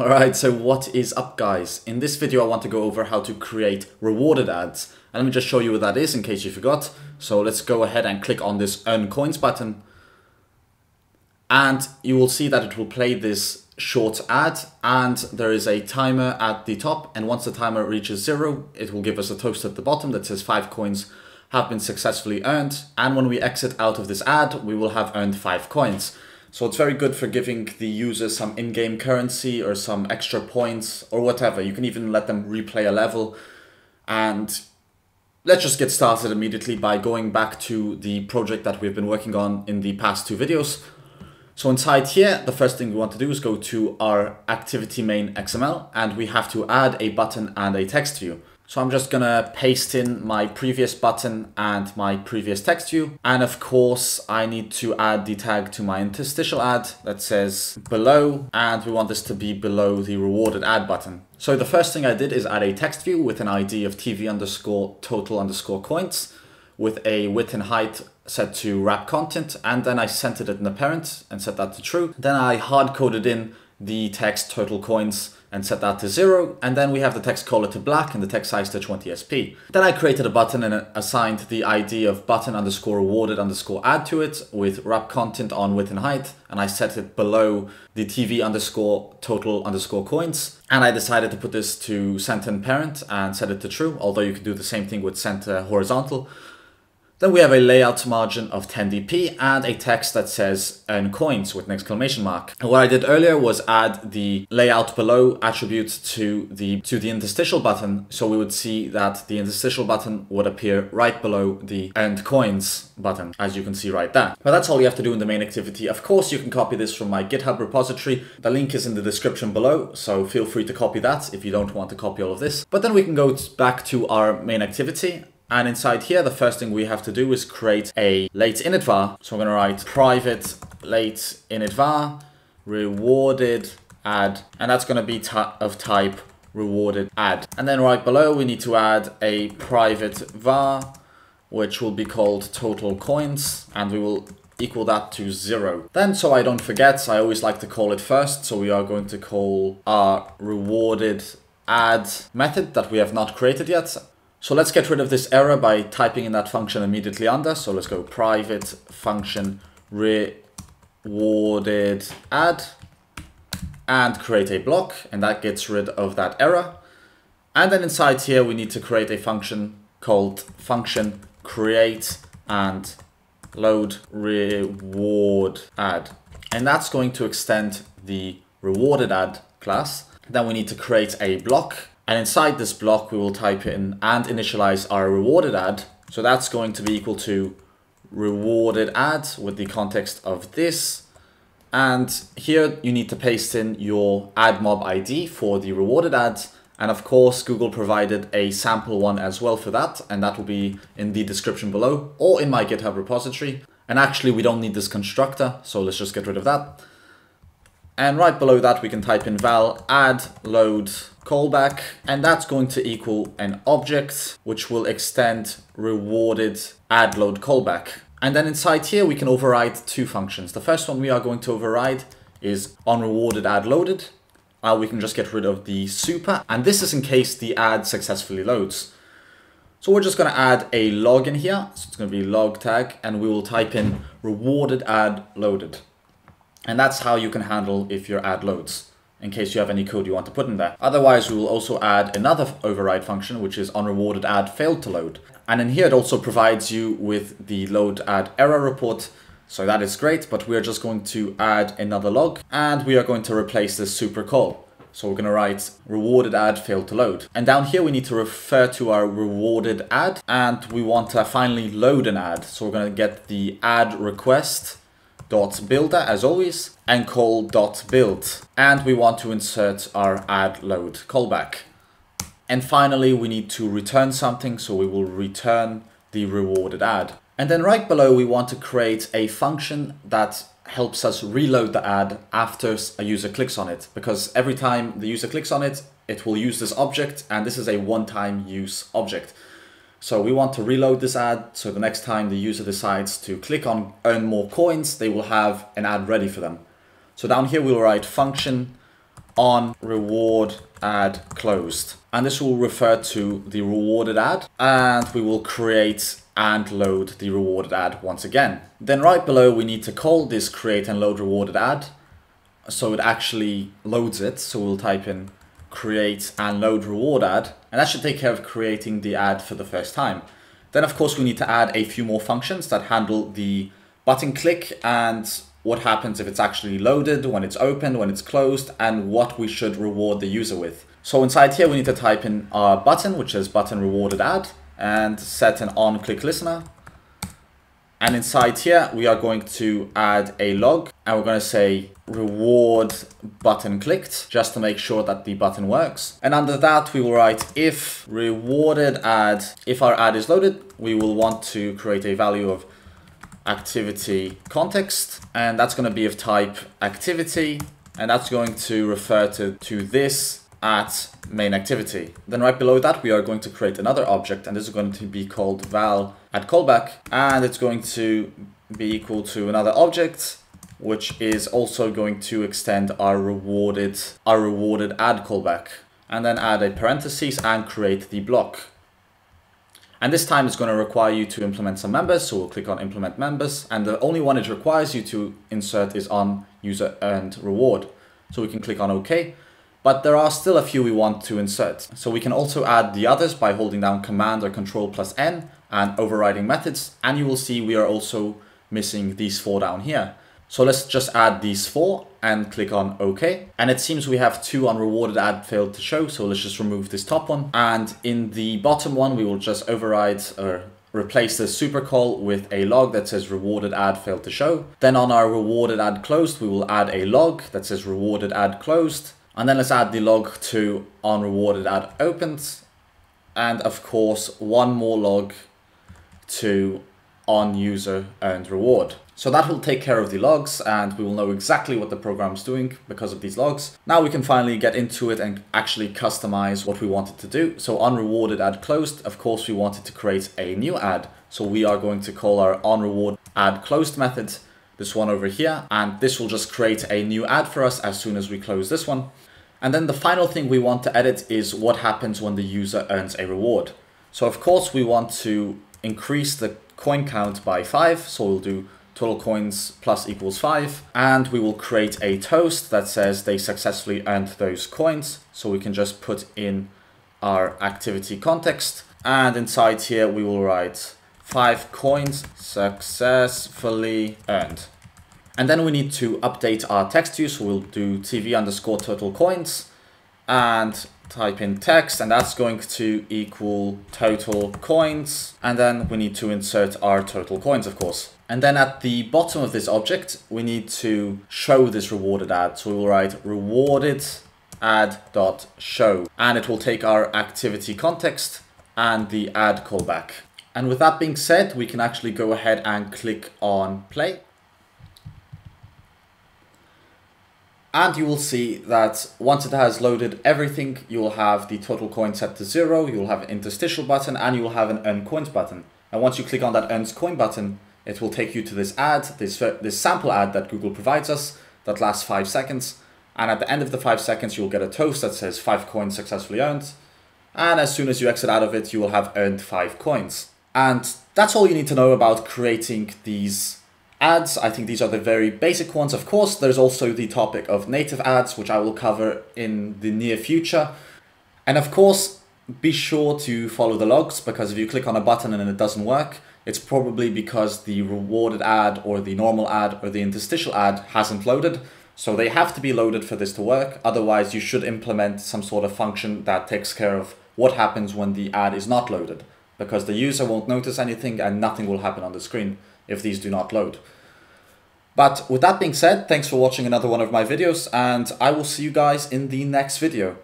Alright, so what is up, guys? In this video I want to go over how to create rewarded ads, and let me just show you what that is in case you forgot. So let's go ahead and click on this Earn Coins button, and you will see that it will play this short ad, and there is a timer at the top, and once the timer reaches 0 it will give us a toast at the bottom that says 5 coins have been successfully earned, and when we exit out of this ad we will have earned 5 coins. So it's very good for giving the user some in-game currency or some extra points or whatever. You can even let them replay a level. And let's just get started immediately by going back to the project that we've been working on in the past 2 videos. So inside here, the first thing we want to do is go to our activity main XML, and we have to add a button and a text view. So I'm just gonna paste in my previous button and my previous text view. And of course, I need to add the tag to my interstitial ad that says below, and we want this to be below the rewarded ad button. So the first thing I did is add a text view with an ID of TV_total_coins with a width and height set to wrap content. And then I centered it in the parent and set that to true. Then I hard coded in the text total coins and set that to 0, and then we have the text color to black and the text size to 20 sp. Then I created a button and assigned the ID of button_rewarded_ad to it with wrap content on width and height, and I set it below the TV_total_coins, and I decided to put this to center and parent and set it to true, although you can do the same thing with center horizontal. Then we have a layout margin of 10dp and a text that says earn coins with an exclamation mark. And what I did earlier was add the layout below attribute to the interstitial button, so we would see that the interstitial button would appear right below the earned coins button, as you can see right there. But that's all you have to do in the main activity. Of course, you can copy this from my GitHub repository. The link is in the description below, so feel free to copy that if you don't want to copy all of this. But then we can go back to our main activity. And inside here, the first thing we have to do is create a late init var. So I'm going to write private late init var rewarded ad, and that's going to be of type rewarded ad. And then right below, we need to add a private var, which will be called total coins, and we will equal that to 0. Then, so I don't forget, I always like to call it first. So we are going to call our rewarded ad method that we have not created yet. So let's get rid of this error by typing in that function immediately under. So let's go private function rewarded ad and create a block, and that gets rid of that error. And then inside here, we need to create a function called function create and load reward ad. And that's going to extend the rewarded ad class. Then we need to create a block. And inside this block, we will type in and initialize our rewarded ad. So that's going to be equal to rewarded ad with the context of this. And here you need to paste in your AdMob ID for the rewarded ad. And of course, Google provided a sample one as well for that. And that will be in the description below or in my GitHub repository. And actually, we don't need this constructor, so let's just get rid of that. And right below that, we can type in val add load callback, and that's going to equal an object which will extend rewarded add load callback. And then inside here, we can override 2 functions. The first one we are going to override is onRewarded add loaded. We can just get rid of the super, and this is in case the ad successfully loads. So we're just going to add a log in here. So it's going to be log tag, and we will type in rewarded add loaded. And that's how you can handle if your ad loads, in case you have any code you want to put in there. Otherwise, we will also add another override function, which is onRewarded ad failed to load. And in here, it also provides you with the load ad error report. So that is great, but we are just going to add another log, and we are going to replace this super call. So we're going to write rewarded ad failed to load. And down here, we need to refer to our rewarded ad, and we want to finally load an ad. So we're going to get the ad request dot builder as always, and call dot build, and we want to insert our add load callback. And finally, we need to return something, so we will return the rewarded ad. And then right below, we want to create a function that helps us reload the ad after a user clicks on it, because every time the user clicks on it, it will use this object, and this is a one-time use object. So we want to reload this ad, so the next time the user decides to click on earn more coins, they will have an ad ready for them. So down here, we'll write function on reward ad closed. And this will refer to the rewarded ad, and we will create and load the rewarded ad once again. Then right below, we need to call this create and load rewarded ad, so it actually loads it. So we'll type in create and load reward ad, and that should take care of creating the ad for the first time. Then of course we need to add a few more functions that handle the button click and what happens if it's actually loaded, when it's open, when it's closed, and what we should reward the user with. So inside here we need to type in our button, which is button rewarded ad, and set an on click listener. And inside here we are going to add a log, and we're going to say reward button clicked, just to make sure that the button works. And under that we will write if rewarded ad, if our ad is loaded, we will want to create a value of activity context, and that's going to be of type activity, and that's going to refer to this at main activity. Then right below that we are going to create another object, and this is going to be called val at callback, and it's going to be equal to another object which is also going to extend our rewarded ad callback, and then add a parenthesis and create the block. And this time it's going to require you to implement some members, so we'll click on implement members, and the only one it requires you to insert is on user earned reward. So we can click on OK, but there are still a few we want to insert. So we can also add the others by holding down command or control plus N and overriding methods, and you will see we are also missing these four down here. So let's just add these four and click on OK. And it seems we have two unrewarded ad failed to show, so let's just remove this top one. And in the bottom one, we will just override or replace the super call with a log that says rewarded ad failed to show. Then on our rewarded ad closed, we will add a log that says rewarded ad closed. And then let's add the log to unrewarded ad opened. And of course, one more log to on user earned reward. So that will take care of the logs, and we will know exactly what the program is doing because of these logs. Now we can finally get into it and actually customize what we wanted to do. So on rewarded ad closed, of course we wanted to create a new ad. So we are going to call our on reward ad closed method, this one over here, and this will just create a new ad for us as soon as we close this one. And then the final thing we want to edit is what happens when the user earns a reward. So of course we want to increase the coin count by 5, so we'll do total coins plus equals 5, and we will create a toast that says they successfully earned those coins. So we can just put in our activity context, and inside here we will write 5 coins successfully earned. And then we need to update our text view, so we'll do tv_total coins and type in text, and that's going to equal total coins, and then we need to insert our total coins, of course. And then at the bottom of this object we need to show this rewarded ad, so we will write rewarded ad.show, and it will take our activity context and the ad callback. And with that being said, we can actually go ahead and click on play, and you will see that once it has loaded everything, you will have the total coin set to 0, you will have an interstitial button, and you will have an earn coins button. And once you click on that earn coin button, it will take you to this ad, this sample ad that Google provides us that lasts 5 seconds. And at the end of the 5 seconds, you'll get a toast that says 5 coins successfully earned. And as soon as you exit out of it, you will have earned 5 coins. And that's all you need to know about creating these ads. I think these are the very basic ones. Of course, there's also the topic of native ads, which I will cover in the near future. And of course, be sure to follow the logs, because if you click on a button and it doesn't work, it's probably because the rewarded ad or the normal ad or the interstitial ad hasn't loaded. So they have to be loaded for this to work. Otherwise, you should implement some sort of function that takes care of what happens when the ad is not loaded, because the user won't notice anything and nothing will happen on the screen if these do not load. But with that being said, thanks for watching another one of my videos, and I will see you guys in the next video.